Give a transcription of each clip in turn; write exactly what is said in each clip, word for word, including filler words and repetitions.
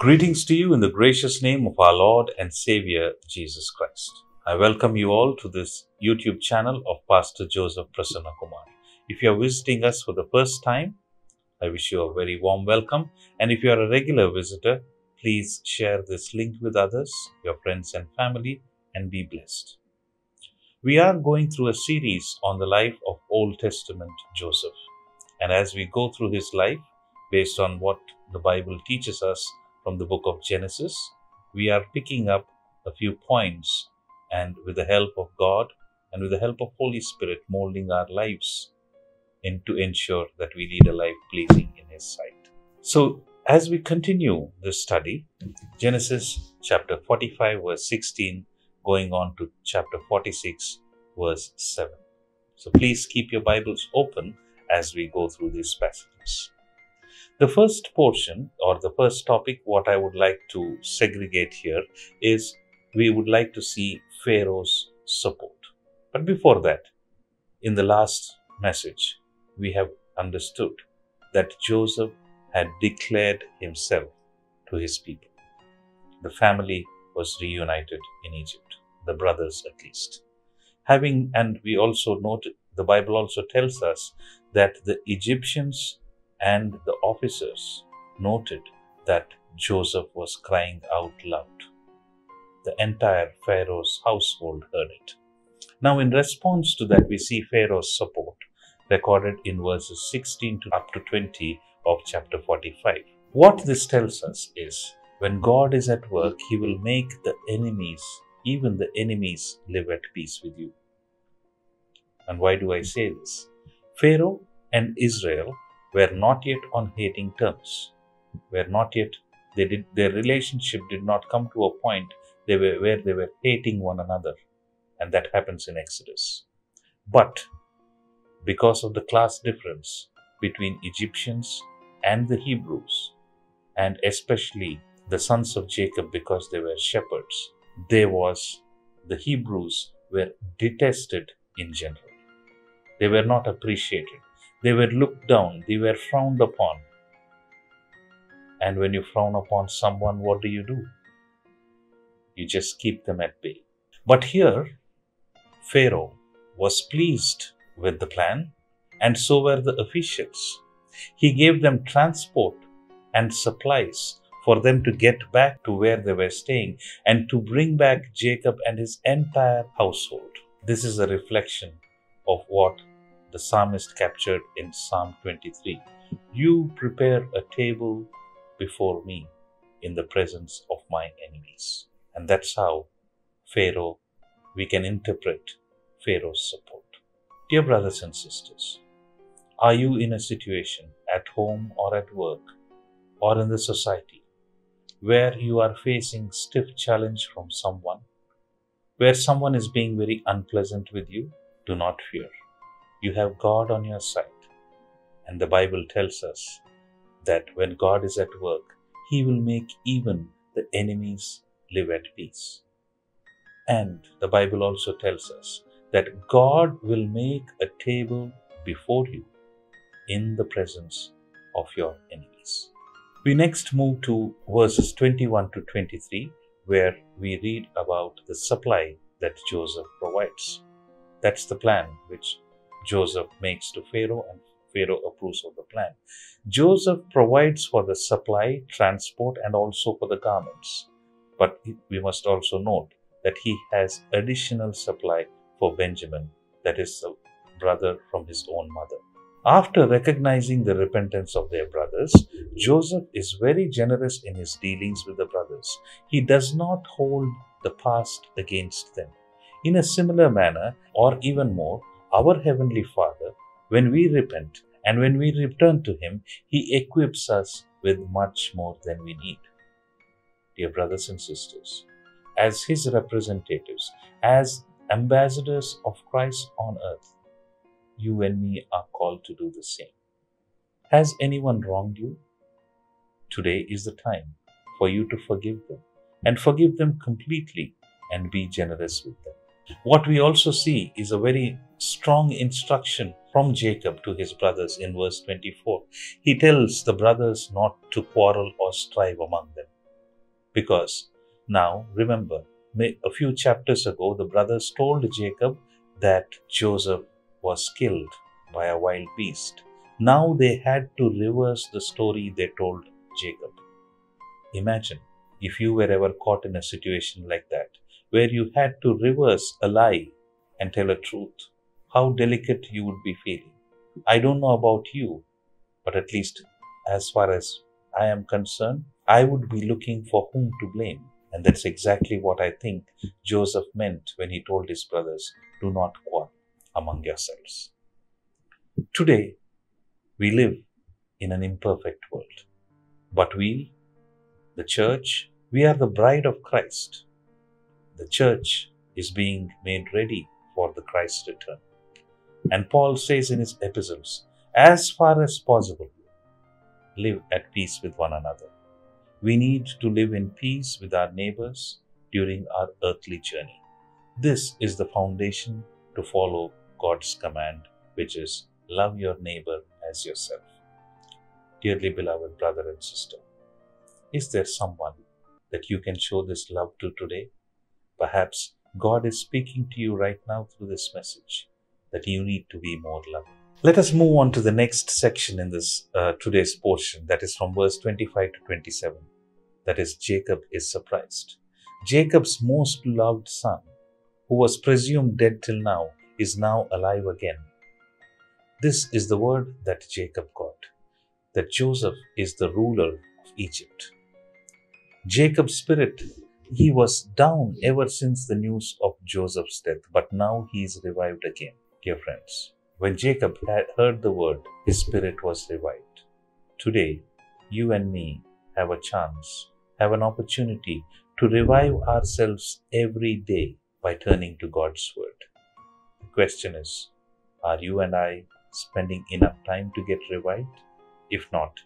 Greetings to you in the gracious name of our Lord and Savior, Jesus Christ. I welcome you all to this YouTube channel of Pastor Joseph Prasanna Kumar. If you are visiting us for the first time, I wish you a very warm welcome. And if you are a regular visitor, please share this link with others, your friends and family, and be blessed. We are going through a series on the life of Old Testament Joseph. And as we go through his life, based on what the Bible teaches us, from the book of Genesis, we are picking up a few points, and with the help of God and with the help of Holy Spirit, molding our lives in to ensure that we lead a life pleasing in His sight. So as we continue this study, Genesis chapter forty-five verse sixteen going on to chapter forty-six verse seven. So please keep your Bibles open as we go through these passages. The first portion or the first topic, what I would like to segregate here is we would like to see Pharaoh's support. But before that, in the last message, we have understood that Joseph had declared himself to his people. The family was reunited in Egypt, the brothers at least. Having, and we also note, the Bible also tells us that the Egyptians and the officers noted that Joseph was crying out loud. The entire Pharaoh's household heard it. Now, in response to that, we see Pharaoh's support recorded in verses sixteen to up to twenty of chapter forty-five. What this tells us is when God is at work, He will make the enemies, even the enemies, live at peace with you. And why do I say this? Pharaoh and Israel were not yet on hating terms, were not yet, they did, their relationship did not come to a point they were, where they were hating one another. And that happens in Exodus. But because of the class difference between Egyptians and the Hebrews, and especially the sons of Jacob, because they were shepherds, there was, the Hebrews were detested in general. They were not appreciated. They were looked down, they were frowned upon. And when you frown upon someone, what do you do? You just keep them at bay. But here, Pharaoh was pleased with the plan, and so were the officials. He gave them transport and supplies for them to get back to where they were staying and to bring back Jacob and his entire household. This is a reflection of what the psalmist captured in Psalm twenty-three. You prepare a table before me in the presence of my enemies. And that's how Pharaoh, we can interpret Pharaoh's support. Dear brothers and sisters, are you in a situation at home or at work or in the society where you are facing stiff challenge from someone, where someone is being very unpleasant with you? Do not fear. You have God on your side, and the Bible tells us that when God is at work, He will make even the enemies live at peace. And the Bible also tells us that God will make a table before you in the presence of your enemies. We next move to verses twenty-one to twenty-three, where we read about the supply that Joseph provides. That's the plan which Joseph makes to Pharaoh, and Pharaoh approves of the plan. Joseph provides for the supply, transport, and also for the garments. But we must also note that he has additional supply for Benjamin, that is the brother from his own mother. After recognizing the repentance of their brothers, Joseph is very generous in his dealings with the brothers. He does not hold the past against them. In a similar manner, or even more, our Heavenly Father, when we repent and when we return to Him, He equips us with much more than we need. Dear brothers and sisters, as His representatives, as ambassadors of Christ on earth, you and me are called to do the same. Has anyone wronged you? Today is the time for you to forgive them, and forgive them completely, and be generous with them. What we also see is a very strong instruction from Jacob to his brothers in verse twenty-four. He tells the brothers not to quarrel or strive among them. Because now remember, a few chapters ago, the brothers told Jacob that Joseph was killed by a wild beast. Now they had to reverse the story they told Jacob. Imagine if you were ever caught in a situation like that, where you had to reverse a lie and tell a truth, how delicate you would be feeling. I don't know about you, but at least as far as I am concerned, I would be looking for whom to blame. And that's exactly what I think Joseph meant when he told his brothers, do not quarrel among yourselves. Today, we live in an imperfect world, but we, the church, we are the bride of Christ. The church is being made ready for the Christ's return. And Paul says in his epistles, as far as possible, live at peace with one another. We need to live in peace with our neighbors during our earthly journey. This is the foundation to follow God's command, which is love your neighbor as yourself. Dearly beloved brother and sister, is there someone that you can show this love to today? Perhaps God is speaking to you right now through this message that you need to be more loving. Let us move on to the next section in this uh, today's portion, that is from verse twenty-five to twenty-seven. That is, Jacob is surprised. Jacob's most loved son, who was presumed dead till now, is now alive again. This is the word that Jacob got, that Joseph is the ruler of Egypt. Jacob's spirit, he was down ever since the news of Joseph's death, but now he is revived again. Dear friends, when Jacob had heard the word, his spirit was revived. Today, you and me have a chance, have an opportunity to revive ourselves every day by turning to God's word. The question is, are you and I spending enough time to get revived? If not,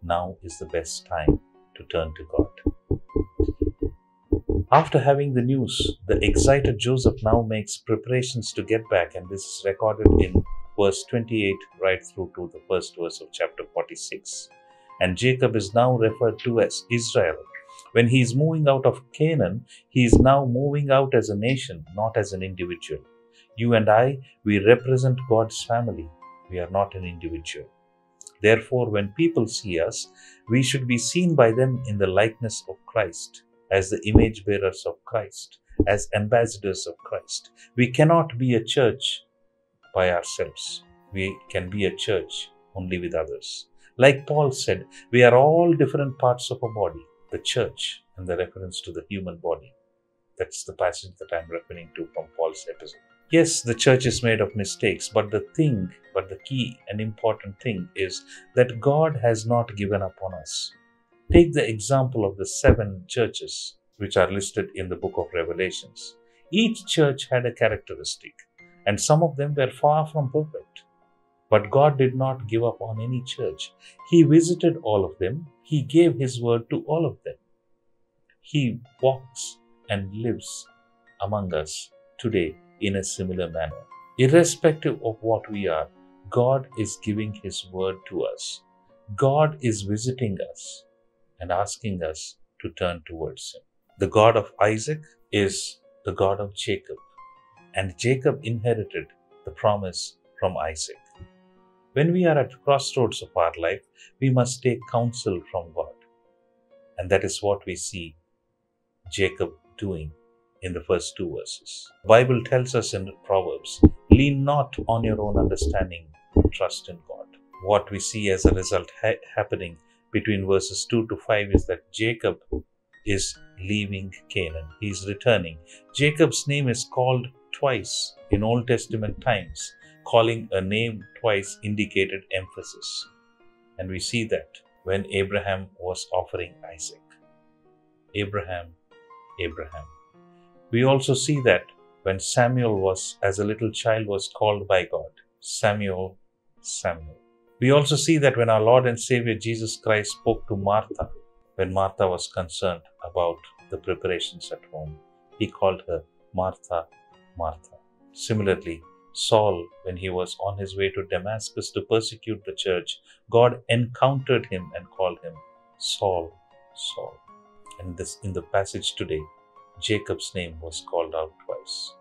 now is the best time to turn to God. After having the news, the excited Joseph now makes preparations to get back, and this is recorded in verse twenty-eight right through to the first verse of chapter forty-six. And Jacob is now referred to as Israel. When he is moving out of Canaan, he is now moving out as a nation, not as an individual. You and I, we represent God's family. We are not an individual. Therefore, when people see us, we should be seen by them in the likeness of Christ, as the image bearers of Christ, as ambassadors of Christ. We cannot be a church by ourselves. We can be a church only with others. Like Paul said, we are all different parts of a body, the church, and the reference to the human body. That's the passage that I'm referring to from Paul's epistle. Yes, the church is made of mistakes, but the thing, but the key and important thing is that God has not given up on us. Take the example of the seven churches which are listed in the book of Revelations. Each church had a characteristic, and some of them were far from perfect. But God did not give up on any church. He visited all of them. He gave His word to all of them. He walks and lives among us today in a similar manner. Irrespective of what we are, God is giving His word to us. God is visiting us and asking us to turn towards Him. The God of Isaac is the God of Jacob, and Jacob inherited the promise from Isaac. When we are at crossroads of our life, we must take counsel from God. And that is what we see Jacob doing in the first two verses. The Bible tells us in Proverbs, lean not on your own understanding, but trust in God. What we see as a result ha happening between verses two to five is that Jacob is leaving Canaan. He is returning. Jacob's name is called twice in Old Testament times. Calling a name twice indicated emphasis. And we see that when Abraham was offering Isaac. Abraham, Abraham. We also see that when Samuel was, as a little child, was called by God. Samuel, Samuel. We also see that when our Lord and Savior Jesus Christ spoke to Martha, when Martha was concerned about the preparations at home, He called her Martha, Martha. Similarly, Saul, when he was on his way to Damascus to persecute the church, God encountered him and called him Saul, Saul. and this in the passage today, Jacob's name was called out twice.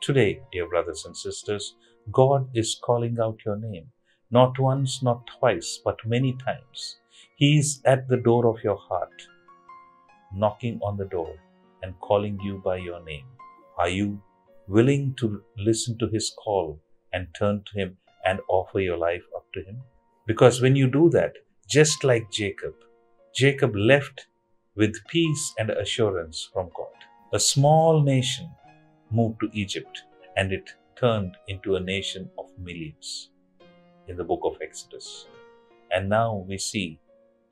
Today, dear brothers and sisters, God is calling out your name, not once, not twice, but many times. He is at the door of your heart, knocking on the door and calling you by your name. Are you willing to listen to His call and turn to Him and offer your life up to Him? Because when you do that, just like Jacob, Jacob left with peace and assurance from God. A small nation moved to Egypt, and it turned into a nation of millions in the book of Exodus. And now we see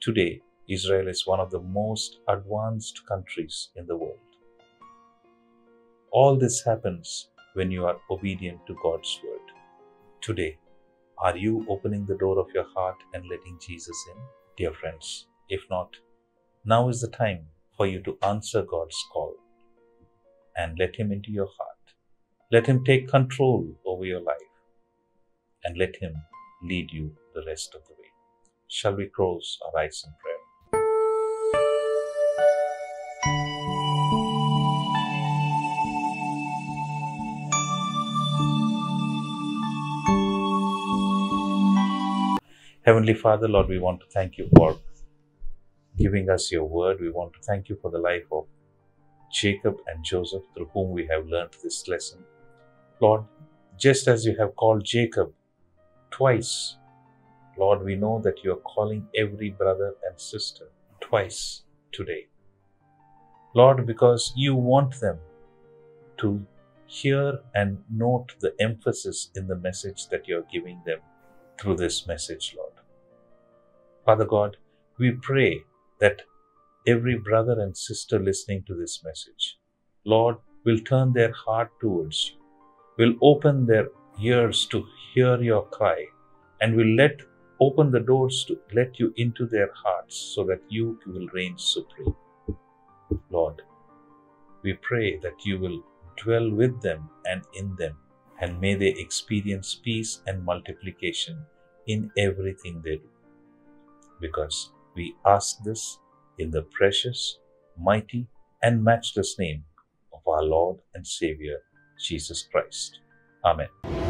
today Israel is one of the most advanced countries in the world. All this happens when you are obedient to God's word. Today, are you opening the door of your heart and letting Jesus in? Dear friends, if not, now is the time for you to answer God's call and let Him into your heart. Let Him take control over your life and let Him lead you the rest of the way. Shall we close our eyes in prayer? Heavenly Father, Lord, we want to thank You for giving us Your word. We want to thank You for the life of Jacob and Joseph, through whom we have learned this lesson. Lord, just as You have called Jacob twice, Lord, we know that You are calling every brother and sister twice today. Lord, because You want them to hear and note the emphasis in the message that You are giving them through this message, Lord. Father God, we pray that every brother and sister listening to this message, Lord, will turn their heart towards You, will open their ears to hear Your cry, and will let open the doors to let You into their hearts so that You will reign supreme. Lord, we pray that You will dwell with them and in them, and may they experience peace and multiplication in everything they do. Because we ask this in the precious, mighty, and matchless name of our Lord and Savior, Jesus Christ. Amen.